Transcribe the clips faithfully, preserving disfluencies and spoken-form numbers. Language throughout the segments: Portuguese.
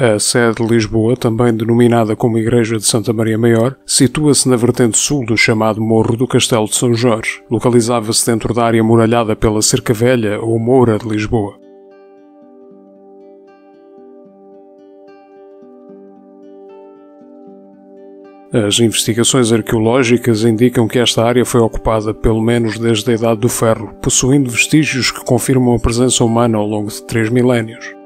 A Sé de Lisboa, também denominada como Igreja de Santa Maria Maior, situa-se na vertente sul do chamado Morro do Castelo de São Jorge. Localizava-se dentro da área muralhada pela Cerca Velha ou Moura de Lisboa. As investigações arqueológicas indicam que esta área foi ocupada pelo menos desde a Idade do Ferro, possuindo vestígios que confirmam a presença humana ao longo de três milénios.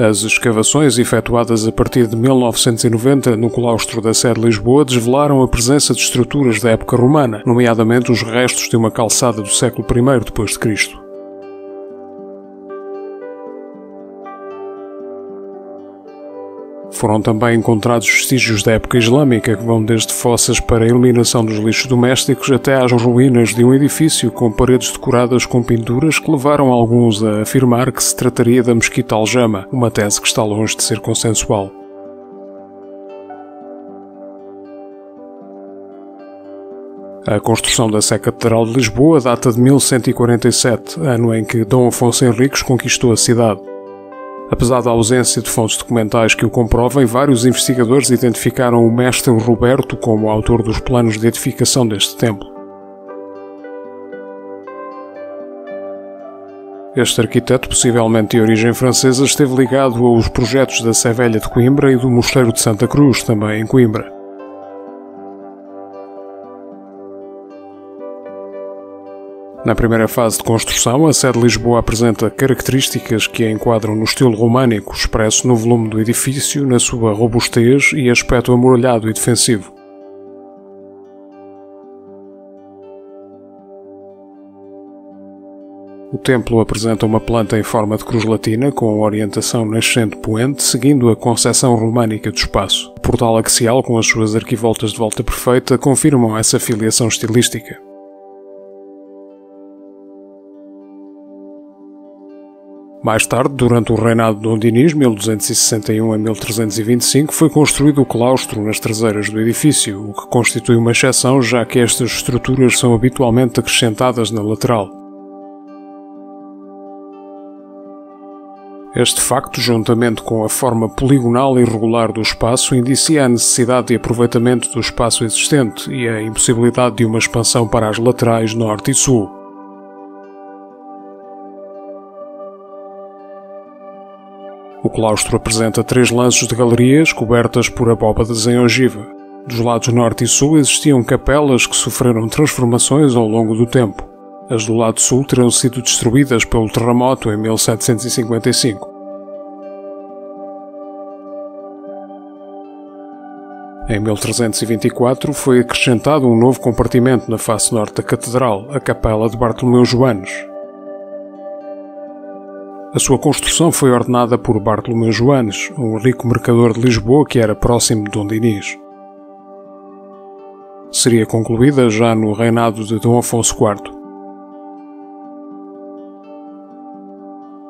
As escavações efetuadas a partir de mil novecentos e noventa no claustro da Sé de Lisboa desvelaram a presença de estruturas da época romana, nomeadamente os restos de uma calçada do século primeiro depois de Cristo. Foram também encontrados vestígios da época islâmica, que vão desde fossas para a eliminação dos lixos domésticos até às ruínas de um edifício com paredes decoradas com pinturas que levaram alguns a afirmar que se trataria da Mesquita Aljama, uma tese que está longe de ser consensual. A construção da Sé Catedral de Lisboa data de mil cento e quarenta e sete, ano em que Dom Afonso Henriques conquistou a cidade. Apesar da ausência de fontes documentais que o comprovem, vários investigadores identificaram o mestre Roberto como autor dos planos de edificação deste templo. Este arquiteto, possivelmente de origem francesa, esteve ligado aos projetos da Sé Velha de Coimbra e do Mosteiro de Santa Cruz, também em Coimbra. Na primeira fase de construção, a Sé de Lisboa apresenta características que a enquadram no estilo românico, expresso no volume do edifício, na sua robustez e aspecto amuralhado e defensivo. O templo apresenta uma planta em forma de cruz latina, com orientação nascente-poente, seguindo a concepção românica do espaço. O portal axial, com as suas arquivoltas de volta perfeita, confirmam essa filiação estilística. Mais tarde, durante o reinado de Dom Dinis, mil duzentos e sessenta e um a mil trezentos e vinte e cinco, foi construído o claustro nas traseiras do edifício, o que constitui uma exceção, já que estas estruturas são habitualmente acrescentadas na lateral. Este facto, juntamente com a forma poligonal e irregular do espaço, indicia a necessidade de aproveitamento do espaço existente e a impossibilidade de uma expansão para as laterais norte e sul. O claustro apresenta três lances de galerias cobertas por abóbadas em ogiva. Dos lados norte e sul existiam capelas que sofreram transformações ao longo do tempo. As do lado sul terão sido destruídas pelo terremoto em mil setecentos e cinquenta e cinco. Em mil trezentos e vinte e quatro foi acrescentado um novo compartimento na face norte da catedral, a Capela de Bartolomeu Joanes. A sua construção foi ordenada por Bartolomeu Joanes, um rico mercador de Lisboa que era próximo de Dom Dinis. Seria concluída já no reinado de Dom Afonso quarto.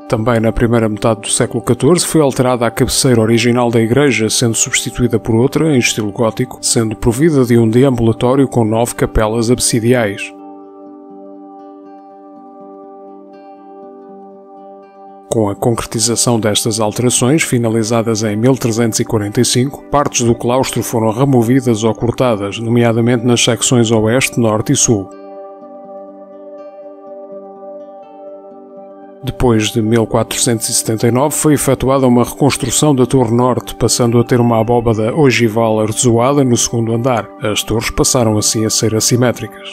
Também na primeira metade do século catorze foi alterada a cabeceira original da igreja, sendo substituída por outra, em estilo gótico, sendo provida de um deambulatório com nove capelas absidiais. Com a concretização destas alterações, finalizadas em mil trezentos e quarenta e cinco, partes do claustro foram removidas ou cortadas, nomeadamente nas secções oeste, norte e sul. Depois de mil quatrocentos e setenta e nove, foi efetuada uma reconstrução da torre norte, passando a ter uma abóbada ogival artesoada no segundo andar. As torres passaram assim a ser assimétricas.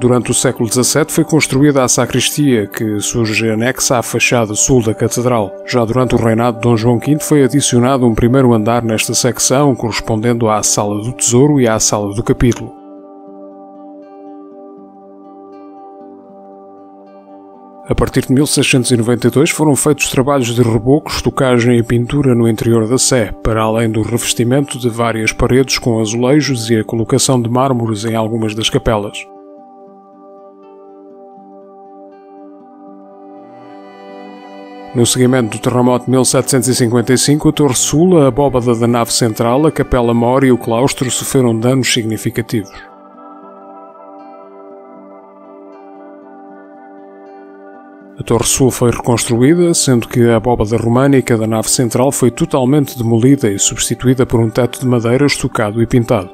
Durante o século dezassete foi construída a sacristia, que surge anexa à fachada sul da catedral. Já durante o reinado de Dom João quinto foi adicionado um primeiro andar nesta secção, correspondendo à Sala do Tesouro e à Sala do Capítulo. A partir de mil seiscentos e noventa e dois foram feitos trabalhos de rebocos, estocagem e pintura no interior da Sé, para além do revestimento de várias paredes com azulejos e a colocação de mármores em algumas das capelas. No seguimento do terremoto de mil setecentos e cinquenta e cinco, a Torre Sul, a abóbada da nave central, a Capela Mor e o claustro sofreram danos significativos. A torre sul foi reconstruída, sendo que a abóbada românica da nave central foi totalmente demolida e substituída por um teto de madeira estucado e pintado.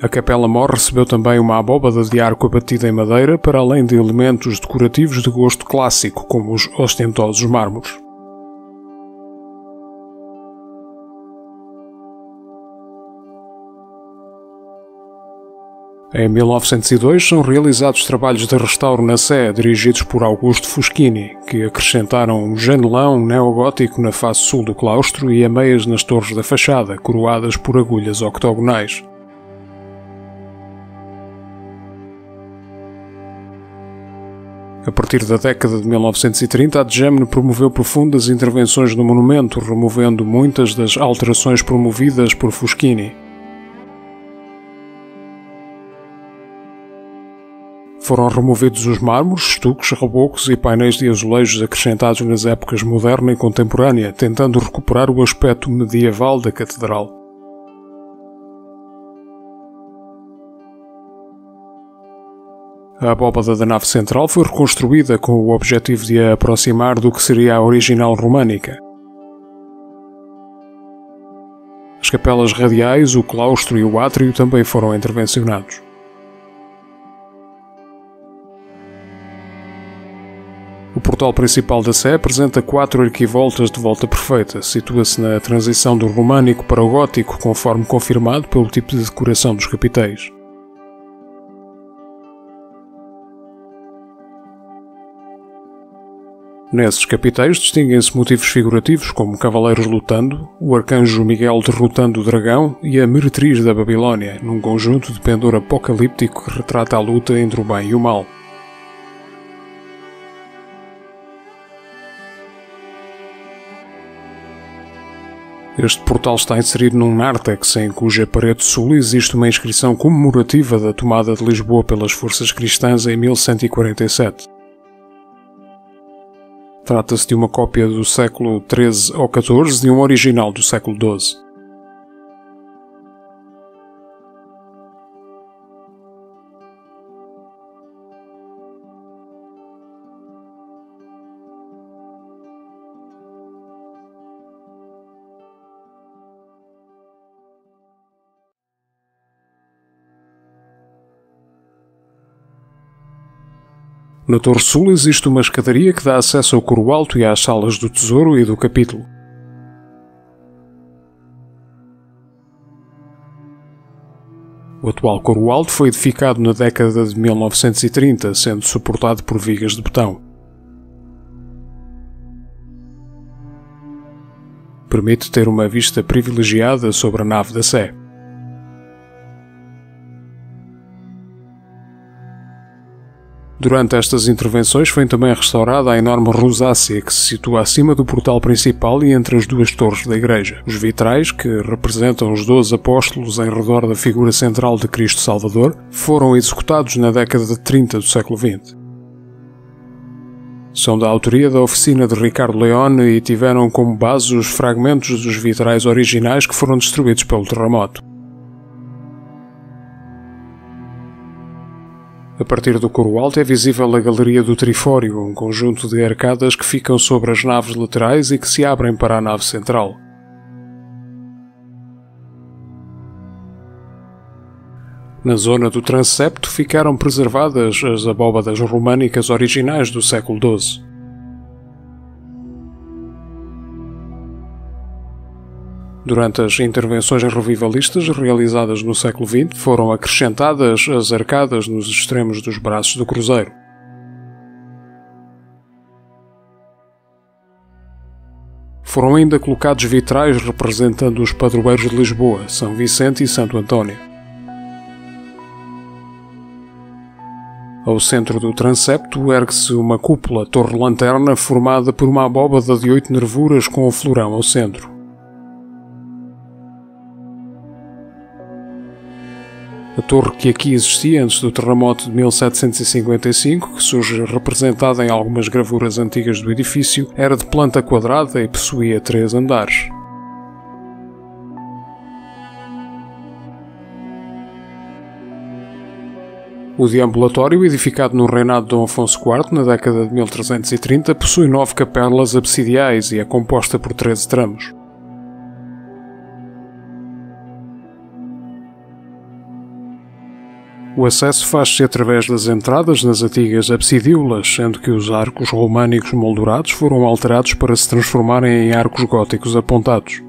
A capela-mor recebeu também uma abóbada de arco abatida em madeira, para além de elementos decorativos de gosto clássico, como os ostentosos mármores. Em mil novecentos e dois são realizados trabalhos de restauro na Sé, dirigidos por Augusto Fuschini, que acrescentaram um janelão neogótico na face sul do claustro e ameias nas torres da fachada, coroadas por agulhas octogonais. A partir da década de mil novecentos e trinta, a D G E M N promoveu profundas intervenções no monumento, removendo muitas das alterações promovidas por Fuschini. Foram removidos os mármores, estuques, rebocos e painéis de azulejos acrescentados nas épocas moderna e contemporânea, tentando recuperar o aspecto medieval da catedral. A abóbada da nave central foi reconstruída com o objetivo de a aproximar do que seria a original românica. As capelas radiais, o claustro e o átrio também foram intervencionados. O portal principal da Sé apresenta quatro arquivoltas de volta perfeita. Situa-se na transição do românico para o gótico, conforme confirmado pelo tipo de decoração dos capitéis. Nesses capitéis distinguem-se motivos figurativos como cavaleiros lutando, o arcanjo Miguel derrotando o dragão e a meretriz da Babilónia, num conjunto de pendor apocalíptico que retrata a luta entre o bem e o mal. Este portal está inserido num nártex, em cuja parede sul existe uma inscrição comemorativa da tomada de Lisboa pelas forças cristãs em mil cento e quarenta e sete. Trata-se de uma cópia do século treze ou catorze de um original do século doze. Na torre sul existe uma escadaria que dá acesso ao coro alto e às salas do tesouro e do capítulo. O atual coro alto foi edificado na década de mil novecentos e trinta, sendo suportado por vigas de betão. Permite ter uma vista privilegiada sobre a nave da Sé. Durante estas intervenções foi também restaurada a enorme rosácea, que se situa acima do portal principal e entre as duas torres da igreja. Os vitrais, que representam os doze apóstolos em redor da figura central de Cristo Salvador, foram executados na década de trinta do século vinte. São da autoria da oficina de Ricardo Leone e tiveram como base os fragmentos dos vitrais originais que foram destruídos pelo terremoto. A partir do coro alto é visível a galeria do Trifório, um conjunto de arcadas que ficam sobre as naves laterais e que se abrem para a nave central. Na zona do Transepto ficaram preservadas as abóbadas românicas originais do século doze. Durante as intervenções revivalistas realizadas no século vinte, foram acrescentadas as arcadas nos extremos dos braços do cruzeiro. Foram ainda colocados vitrais representando os padroeiros de Lisboa, São Vicente e Santo António. Ao centro do transepto ergue-se uma cúpula torre-lanterna formada por uma abóbada de oito nervuras com o florão ao centro. A torre que aqui existia antes do terremoto de mil setecentos e cinquenta e cinco, que surge representada em algumas gravuras antigas do edifício, era de planta quadrada e possuía três andares. O deambulatório, edificado no reinado de Dom Afonso quarto, na década de mil trezentos e trinta, possui nove capelas absidiais e é composta por treze tramos. O acesso faz-se através das entradas nas antigas absidíolas, sendo que os arcos românicos moldurados foram alterados para se transformarem em arcos góticos apontados.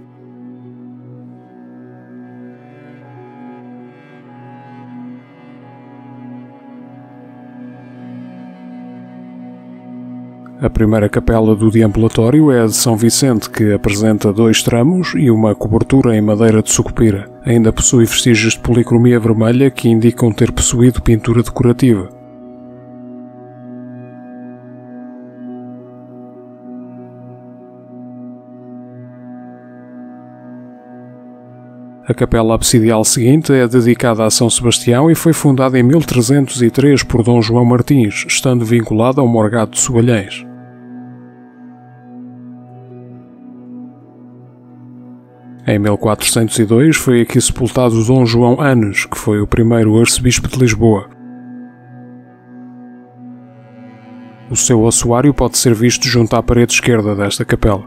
A primeira capela do deambulatório é a de São Vicente, que apresenta dois tramos e uma cobertura em madeira de sucupira. Ainda possui vestígios de policromia vermelha que indicam ter possuído pintura decorativa. A capela absidial seguinte é dedicada a São Sebastião e foi fundada em mil trezentos e três por Dom João Martins, estando vinculada ao Morgado de Sobalhães. Em mil quatrocentos e dois foi aqui sepultado Dom João Anes, que foi o primeiro arcebispo de Lisboa. O seu ossuário pode ser visto junto à parede esquerda desta capela.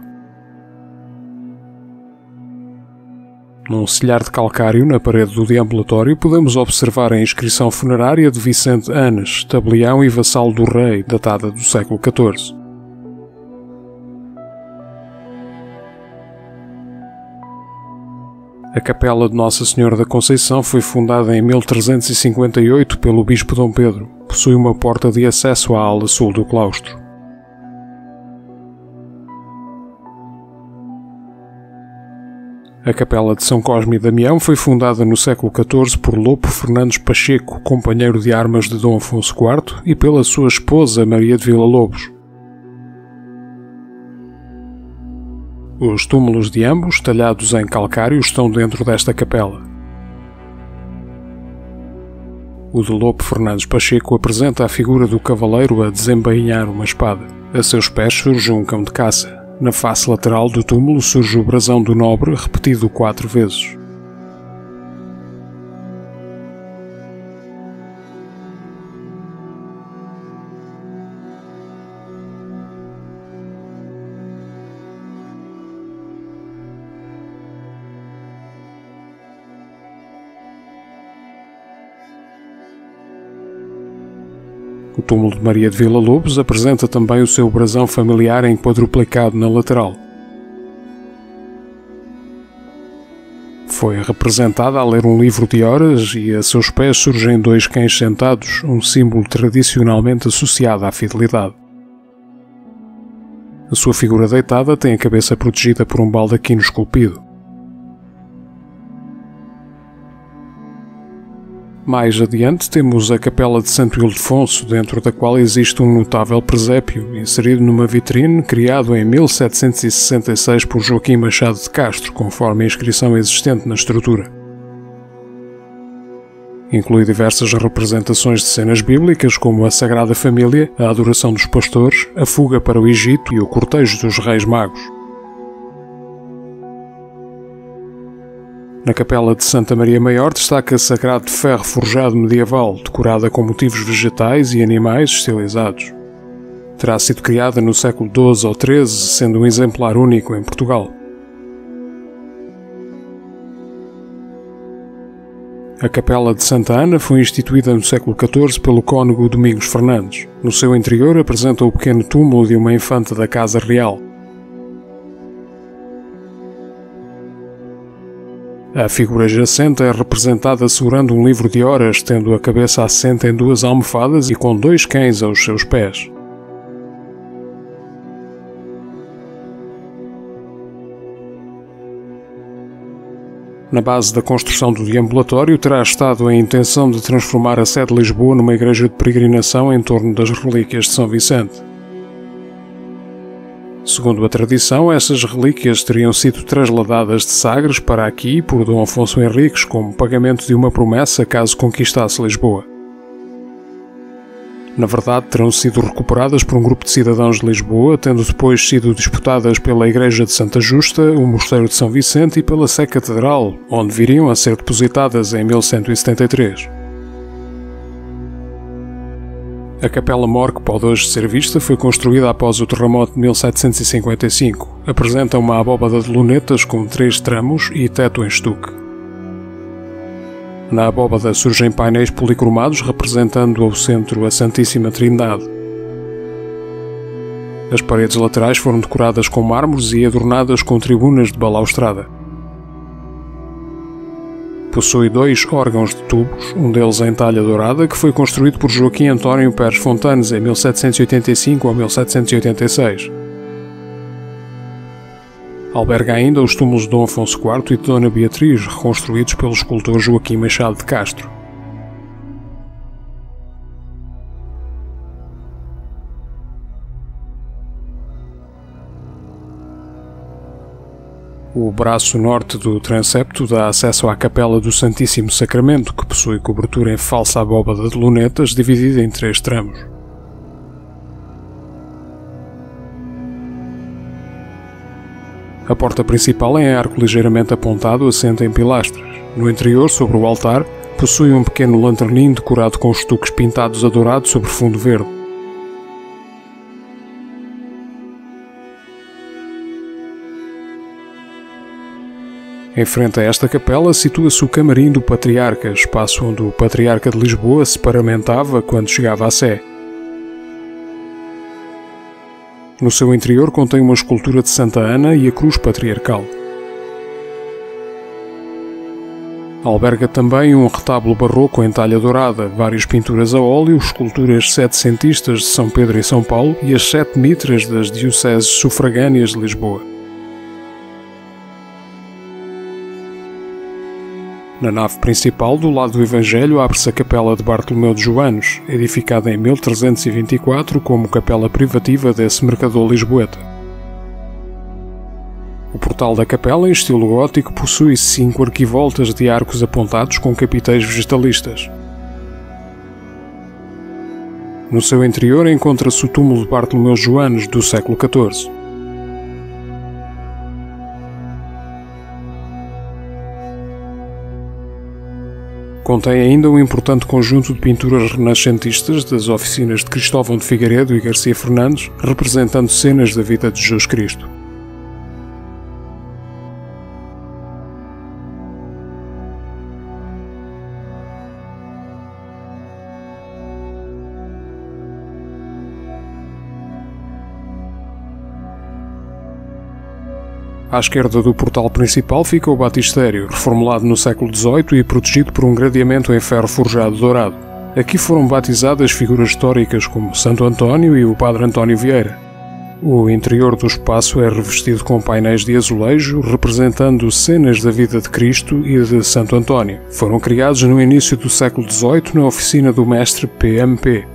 Num silhar de calcário na parede do deambulatório podemos observar a inscrição funerária de Vicente Anes, tabelião e vassalo do rei, datada do século quatorze. A Capela de Nossa Senhora da Conceição foi fundada em mil trezentos e cinquenta e oito pelo bispo Dom Pedro. Possui uma porta de acesso à ala sul do claustro. A Capela de São Cosme e Damião foi fundada no século quatorze por Lopo Fernandes Pacheco, companheiro de armas de Dom Afonso quarto, e pela sua esposa Maria de Vila Lobos. Os túmulos de ambos, talhados em calcário, estão dentro desta capela. O de Lopo Fernandes Pacheco apresenta a figura do cavaleiro a desembainhar uma espada. A seus pés surge um cão de caça. Na face lateral do túmulo surge o brasão do nobre, repetido quatro vezes. O túmulo de Maria de Vila Lobos apresenta também o seu brasão familiar em quadruplicado na lateral. Foi representada a ler um livro de horas e a seus pés surgem dois cães sentados, um símbolo tradicionalmente associado à fidelidade. A sua figura deitada tem a cabeça protegida por um baldaquino esculpido. Mais adiante temos a Capela de Santo Ildefonso, dentro da qual existe um notável presépio, inserido numa vitrine, criado em mil setecentos e sessenta e seis por Joaquim Machado de Castro, conforme a inscrição existente na estrutura. Inclui diversas representações de cenas bíblicas, como a Sagrada Família, a Adoração dos Pastores, a Fuga para o Egito e o Cortejo dos Reis Magos. Na Capela de Santa Maria Maior destaca sagrado de ferro forjado medieval, decorada com motivos vegetais e animais estilizados. Terá sido criada no século doze ou treze, sendo um exemplar único em Portugal. A Capela de Santa Ana foi instituída no século quatorze pelo cônego Domingos Fernandes. No seu interior apresenta o pequeno túmulo de uma infanta da Casa Real. A figura jacente é representada segurando um livro de horas, tendo a cabeça assente em duas almofadas e com dois cães aos seus pés. Na base da construção do deambulatório terá estado a intenção de transformar a Sé de Lisboa numa igreja de peregrinação em torno das relíquias de São Vicente. Segundo a tradição, essas relíquias teriam sido trasladadas de Sagres para aqui por Dom Afonso Henriques como pagamento de uma promessa caso conquistasse Lisboa. Na verdade, terão sido recuperadas por um grupo de cidadãos de Lisboa, tendo depois sido disputadas pela Igreja de Santa Justa, o Mosteiro de São Vicente e pela Sé Catedral, onde viriam a ser depositadas em mil cento e setenta e três. A capela-mor, que pode hoje ser vista, foi construída após o terremoto de mil setecentos e cinquenta e cinco. Apresenta uma abóbada de lunetas com três tramos e teto em estuque. Na abóbada surgem painéis policromados representando ao centro a Santíssima Trindade. As paredes laterais foram decoradas com mármores e adornadas com tribunas de balaustrada. Possui dois órgãos de tubos, um deles em talha dourada, que foi construído por Joaquim António Pérez Fontanes em mil setecentos e oitenta e cinco a mil setecentos e oitenta e seis. Alberga ainda os túmulos de Dom Afonso quarto e de Dona Beatriz, reconstruídos pelo escultor Joaquim Machado de Castro. O braço norte do transepto dá acesso à Capela do Santíssimo Sacramento, que possui cobertura em falsa abóbada de lunetas dividida em três tramos. A porta principal é em arco ligeiramente apontado, assenta em pilastras. No interior, sobre o altar, possui um pequeno lanterninho decorado com estuques pintados a dourado sobre fundo verde. Em frente a esta capela situa-se o camarim do Patriarca, espaço onde o Patriarca de Lisboa se paramentava quando chegava à Sé. No seu interior contém uma escultura de Santa Ana e a cruz patriarcal. Alberga também um retábulo barroco em talha dourada, várias pinturas a óleo, esculturas setecentistas de São Pedro e São Paulo e as sete mitras das dioceses sufragâneas de Lisboa. Na nave principal, do lado do Evangelho, abre-se a Capela de Bartolomeu de Joanes, edificada em mil trezentos e vinte e quatro como capela privativa desse mercador lisboeta. O portal da capela, em estilo gótico, possui cinco arquivoltas de arcos apontados com capitéis vegetalistas. No seu interior encontra-se o túmulo de Bartolomeu Joanes, do século catorze. Contém ainda um importante conjunto de pinturas renascentistas das oficinas de Cristóvão de Figueiredo e Garcia Fernandes, representando cenas da vida de Jesus Cristo. À esquerda do portal principal fica o batistério, reformulado no século dezoito e protegido por um gradeamento em ferro forjado dourado. Aqui foram batizadas figuras históricas como Santo António e o Padre António Vieira. O interior do espaço é revestido com painéis de azulejo, representando cenas da vida de Cristo e de Santo António. Foram criados no início do século dezoito na oficina do mestre P M P.